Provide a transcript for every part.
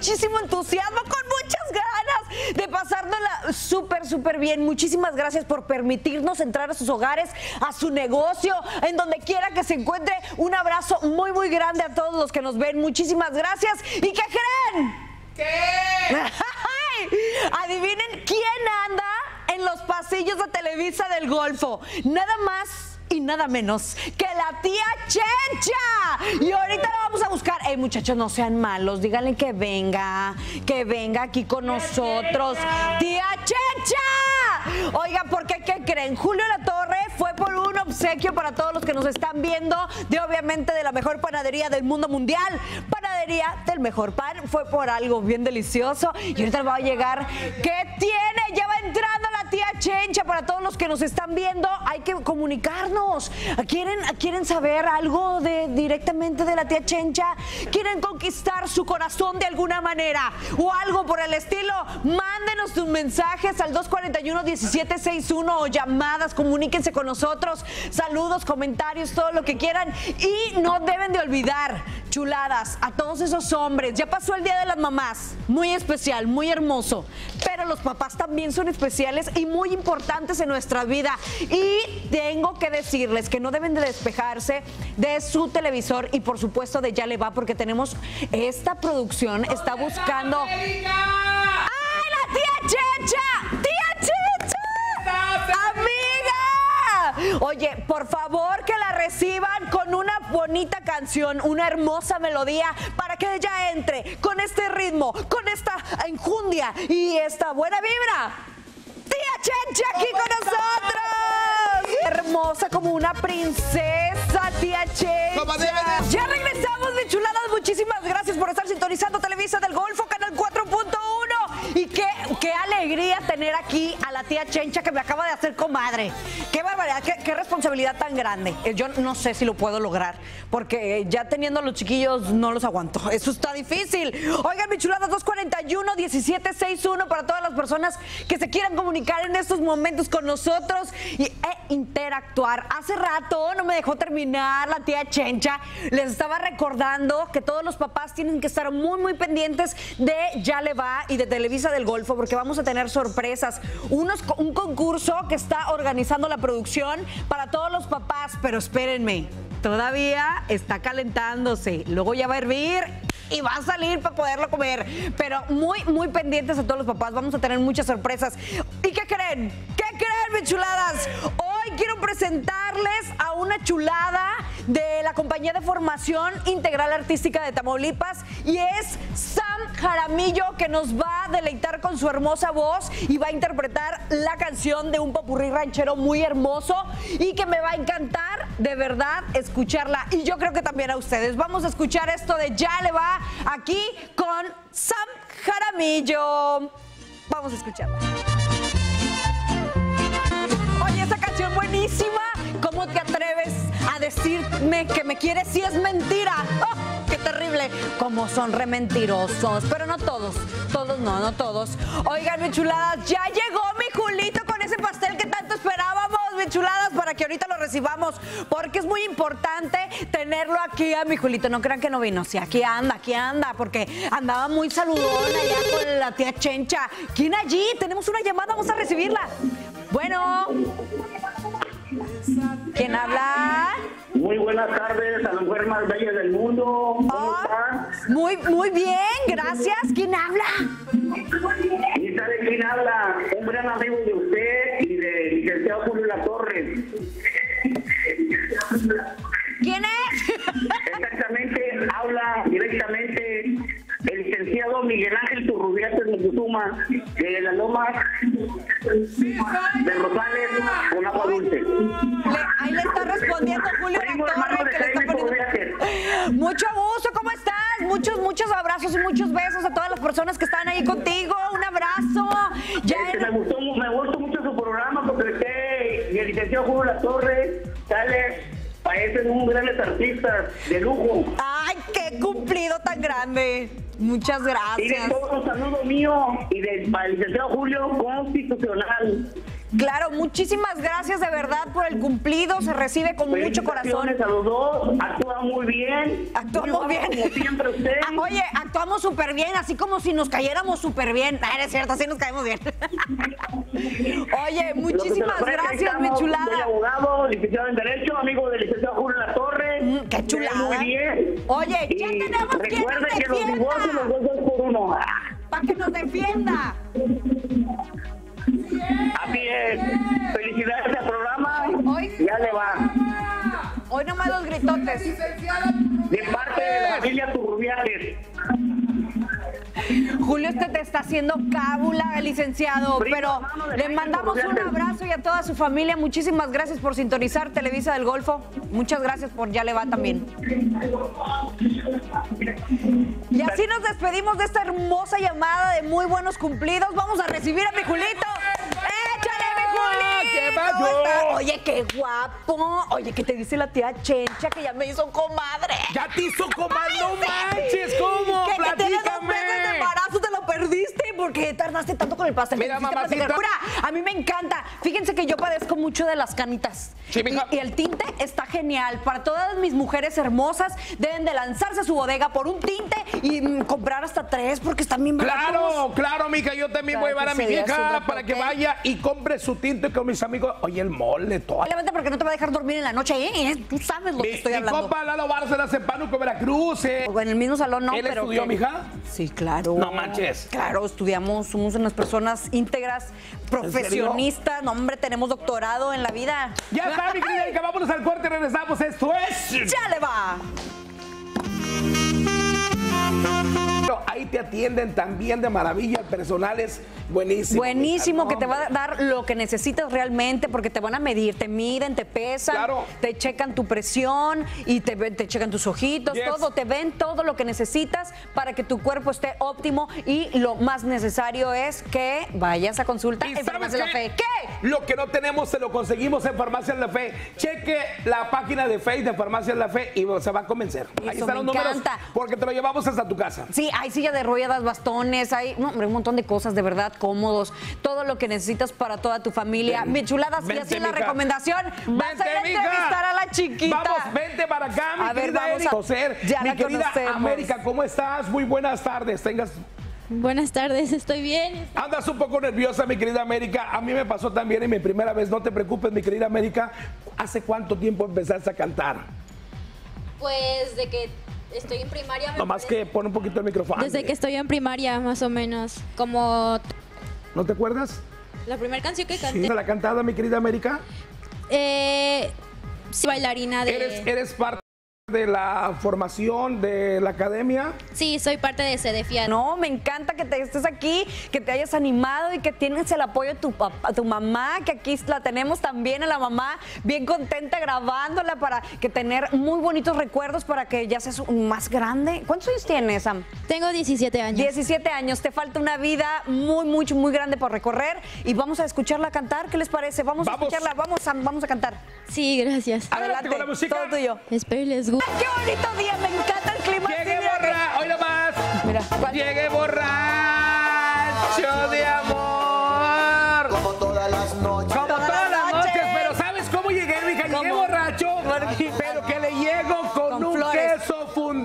muchísimo entusiasmo, con muchas ganas de pasárnosla súper, súper bien. Muchísimas gracias por permitirnos entrar a sus hogares, a su negocio, en donde quiera que se encuentre. Un abrazo muy, muy grande a todos los que nos ven. Muchísimas gracias. ¿Y qué creen? ¿Qué? Adivinen quién anda en los pasillos de Televisa del Golfo. Nada más y nada menos que la tía Chencha. Y ahorita la vamos a buscar. Hey, muchachos, no sean malos. Díganle que venga aquí con nosotros. ¡Tía Chencha! Oigan, porque ¿qué creen? Julio Latorre fue por un obsequio para todos los que nos están viendo, de obviamente de la mejor panadería del mundo mundial. Panadería del mejor pan. Fue por algo bien delicioso. Y ahorita va a llegar. ¿Qué tiene? Ya va entrando la tía Chencha. Para todos los que nos están viendo, hay que comunicarnos. ¿Quieren saber algo directamente de la tía Chencha? ¿Quieren conquistar su corazón de alguna manera? ¿O algo por el estilo? Mándenos sus mensajes al 241-1761 o llamadas, comuníquense con nosotros. Saludos, comentarios, todo lo que quieran. Y no deben de olvidar, chuladas, a todos esos hombres. Ya pasó el Día de las Mamás, muy especial, muy hermoso. Pero los papás también son especiales y muy importantes en nuestra vida. Y tengo que decirles que no deben de despejarse de su televisor y por supuesto de Ya le va, porque tenemos esta producción, está buscando... ¡Ay, la tía Chencha! ¡Tía Chencha! ¡Amiga! Oye, por favor que la reciban con una bonita canción, una hermosa melodía, para que ella entre con este ritmo, con esta enjundia y esta buena vibra. ¡Tía Chencha aquí con nosotros! Hermosa como una princesa, tía Chencha. Ya regresamos, mi chuladas. Muchísimas gracias por estar sintonizando Televisa del Golfo, Canal 4.1. Y qué alegría tener aquí a la tía Chencha, que me acaba de hacer comadre. Qué barbaridad, qué responsabilidad tan grande. Yo no sé si lo puedo lograr, porque ya teniendo a los chiquillos no los aguanto. Eso está difícil. Oigan, mi chulada, 241-1761 para todas las personas que se quieran comunicar en estos momentos con nosotros e interactuar. Hace rato no me dejó terminar la tía Chencha. Les estaba recordando que todos los papás tienen que estar muy, muy pendientes de Ya le va y de Televisa del Golfo, porque vamos a tener sorpresas. Un concurso que está organizando la producción para todos los papás, pero espérenme, todavía está calentándose, luego ya va a hervir y va a salir para poderlo comer, pero muy, muy pendientes a todos los papás, vamos a tener muchas sorpresas. ¿Y qué creen? ¿Qué creen, mis chuladas? Hoy quiero presentarles a una chulada de la compañía de formación integral artística de Tamaulipas, y es Sam Jaramillo, que nos va a deleitar con su hermosa voz y va a interpretar la canción de un popurrí ranchero muy hermoso y que me va a encantar de verdad escucharla, y yo creo que también a ustedes. Vamos a escuchar esto de Ya le va aquí con Sam Jaramillo. Vamos a escucharla. Oye, esta canción buenísima. ¿Cómo te atreves a decirme que me quieres si es mentira? ¡Oh, qué terrible! Como son re mentirosos, pero no todos, no todos. Oigan, mi chuladas, ya llegó mi Julito con ese pastel que tanto esperábamos, mi chuladas, para que ahorita lo recibamos, porque es muy importante tenerlo aquí a mi Julito. No crean que no vino, sí, aquí anda, porque andaba muy saludona ya con la tía Chencha. ¿Quién allí? Tenemos una llamada, vamos a recibirla. Bueno... ¿Quién habla? Muy buenas tardes a la mujer más bella del mundo. ¿Cómo estás? Muy, muy bien, gracias. ¿Quién habla? ¿Y sabe quién habla? Un gran amigo de usted y del licenciado Julio Latorre. ¿Quién es? Exactamente, habla directamente el licenciado Miguel Ángel Turrubiates de Pucuma de las Lomas de Rosales, con agua dulce. Ahí le está respondiendo Julio Latorre, que le está poniendo... Mucho gusto, ¿cómo estás? Muchos abrazos y muchos besos a todas las personas que están ahí contigo. Un abrazo. Ya me gustó mucho su programa, porque usted y el licenciado Julio Latorre parecen un gran artista de lujo. ¡Ay, qué cumplido tan grande! Muchas gracias. Y de todos un saludo mío y del licenciado Julio Constitucional. Claro, muchísimas gracias de verdad por el cumplido, se recibe con mucho corazón. A los dos, actúa muy bien. Actúa muy bien. como siempre ustedes. Oye, actuamos súper bien, así como si nos cayéramos súper bien. Ah, no es cierto, así nos caemos bien. Oye, muchísimas gracias, mi chulada. Soy abogado, licenciado en Derecho, amigo del licenciado Julio La Torre. Qué chulada. Muy bien. Oye, ya tenemos que recuerden que los divorcios los dos por uno. Para que nos defienda. Así es. Felicidades al programa. Ya le va. Hoy nomás los gritotes. De parte de la familia Turrubiates. Julio, usted te está haciendo cábula, licenciado, pero le mandamos un abrazo y a toda su familia. Muchísimas gracias por sintonizar Televisa del Golfo. Muchas gracias por Ya le va también. Y así nos despedimos de esta hermosa llamada de muy buenos cumplidos. Vamos a recibir a mi Julito. ¡Échale, mi Julito! Oye, qué guapo. Oye, ¿qué te dice la tía Chencha que ya me hizo comadre? ¡Ya te hizo comadre! ¡No manches! ¿Cómo? Que te tienes 2 meses de embarazo, te lo perdiste porque tardaste tanto con el pastel. Mira, mamacita. A mí me encanta. Fíjense que yo padezco mucho de las canitas. Sí, y el tinte está genial. Para todas mis mujeres hermosas, deben de lanzarse a su bodega por un tinte y comprar hasta 3 porque están bien baratos. Claro, claro, mija. Yo también voy a llevar a mi hija para que vaya y compre su tinte con mis amigos. Oye, el mole, todo. Obviamente porque no te va a dejar dormir en la noche, ¿eh? Tú sabes lo que estoy hablando. Mi compa Lalo Bárcenas en Pánuco, Veracruz. O en el mismo salón, ¿no? ¿Él estudió, mija? Sí, claro. No manches. Claro, estudiamos, somos unas personas íntegras, profesionistas. No, hombre, tenemos doctorado en la vida. Ya está, mi querida Erika, vámonos al corte y regresamos. Esto es... ¡Ya le va! Ahí te atienden también de maravilla, el personal es buenísimo. Buenísimo, que te va a dar lo que necesitas realmente, porque te van a medir, te miden, te pesan, claro, te checan tu presión y te checan tus ojitos, todo, te ven todo lo que necesitas para que tu cuerpo esté óptimo y lo más necesario es que vayas a consulta en Farmacia de la Fe. ¿Qué? Lo que no tenemos se lo conseguimos en Farmacia de la Fe. Cheque la página de Facebook de Farmacia de la Fe y se va a convencer. Ahí están los números porque te lo llevamos hasta tu casa. Sí, hay silla de ruedas, bastones, hay un montón de cosas, de verdad, cómodos, todo lo que necesitas para toda tu familia. Mis chuladas, y así la recomendación, vas a ir a entrevistar a la chiquita. Vamos, vente para acá, mi querida Erika. Mi querida América, ¿cómo estás? Muy buenas tardes, tengas... Buenas tardes, estoy bien. Andas un poco nerviosa, mi querida América. A mí me pasó también en mi primera vez, no te preocupes, mi querida América. ¿Hace cuánto tiempo empezaste a cantar? Pues de que... estoy en primaria. Nomás que pon un poquito el micrófono. Desde que estoy en primaria, más o menos. Como... ¿No te acuerdas? La primera canción que canté. ¿La cantada, mi querida América? Sí, bailarina de... ¿Eres parte de la formación de la academia? Sí, soy parte de CEDEFIA. No, me encanta que te estés aquí, que te hayas animado y que tienes el apoyo de tu papá, tu mamá, que aquí la tenemos también a la mamá bien contenta grabándola para que tener muy bonitos recuerdos para que ya seas más grande. ¿Cuántos años tienes, Sam? Tengo 17 años. 17 años, te falta una vida muy, muy, muy grande por recorrer y vamos a escucharla cantar. ¿Qué les parece? Vamos a escucharla, vamos, Sam, vamos a cantar. Sí, gracias. Adelante con la música. Todo tuyo. Espero les guste. ¡Qué bonito día! Me encanta el clima. Llegué borracho, hoy nomás. Mira, llegué borracho de amor. Como todas las noches. Como todas las noches, pero ¿sabes cómo llegué, mija? Llegué borracho, pero que le llego con un queso fundido.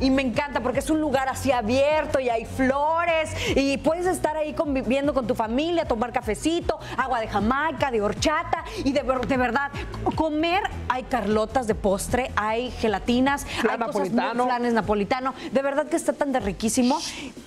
Y me encanta porque es un lugar así abierto y hay flores y puedes estar ahí conviviendo con tu familia, tomar cafecito, agua de Jamaica, de horchata y de verdad comer. Hay carlotas de postre, hay gelatinas, hay cosas muy flanes napolitano. De verdad que está tan de riquísimo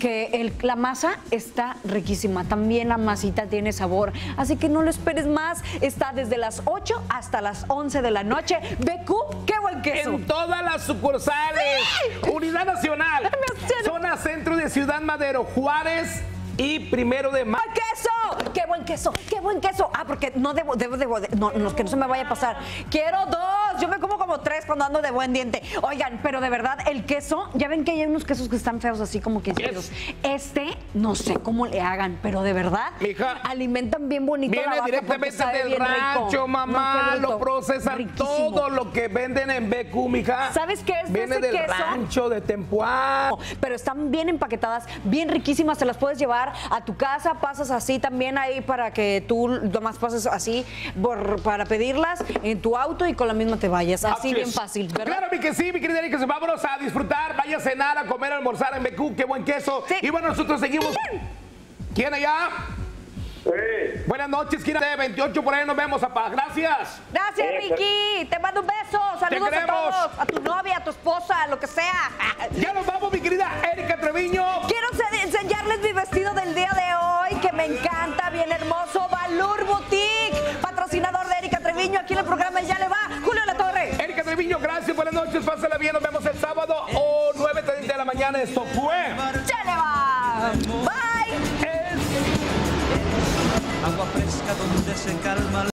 que la masa está riquísima. También la masita tiene sabor. Así que no lo esperes más. Está desde las 8 hasta las 11 de la noche. Beku, qué buen queso. En todas las sucursales. ¡Sí! Unidad Nacional, zona centro de Ciudad Madero, Juárez y 1 de Mayo. ¡Queso! ¡Qué buen queso! ¡Qué buen queso! Ah, porque no debo, que no se me vaya a pasar. Quiero 2, yo me como 3 cuando ando de buen diente. Oigan, pero de verdad, el queso, ya ven que hay unos quesos que están feos así como que feos. Este, no sé cómo le hagan, pero de verdad, mija, alimentan bien bonito la vaca. Viene directamente del rancho, mamá, no, lo procesan riquísimo. Todo lo que venden en Beku, mija. ¿Sabes qué es? Viene del queso rancho, de Tempoá. No, pero están bien empaquetadas, bien riquísimas, te las puedes llevar a tu casa, pasas así también ahí para que tú nomás pases así para pedirlas en tu auto y con la misma te vayas. Así bien fácil, ¿verdad? Claro que sí, mi querida Erika. Vámonos a disfrutar, vaya a cenar, a comer, a almorzar en Beku. Qué buen queso. Sí. Y bueno, nosotros seguimos. ¿Quién allá? Sí. Buenas noches, Kira. 28 por ahí, nos vemos, papá. Gracias. Gracias, Ricky. Te mando un beso. Saludos a todos. A tu novia, a tu esposa, a lo que sea. Ya nos vamos, mi querida Erika Treviño. Quiero enseñarles mi vestido del día de hoy, que me encanta, bien hermoso. Valur Boutique, patrocinador de Erika Treviño. Aquí en el programa Ya le va, Julio La Torre. Erika Treviño, gracias. Buenas noches. Pásala bien. Nos vemos el sábado o 9:30 de la mañana. Esto fue Ya le va. Bye. Agua fresca donde se calma